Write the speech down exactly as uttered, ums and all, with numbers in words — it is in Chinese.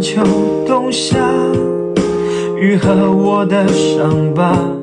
春秋冬夏，愈合我的伤疤。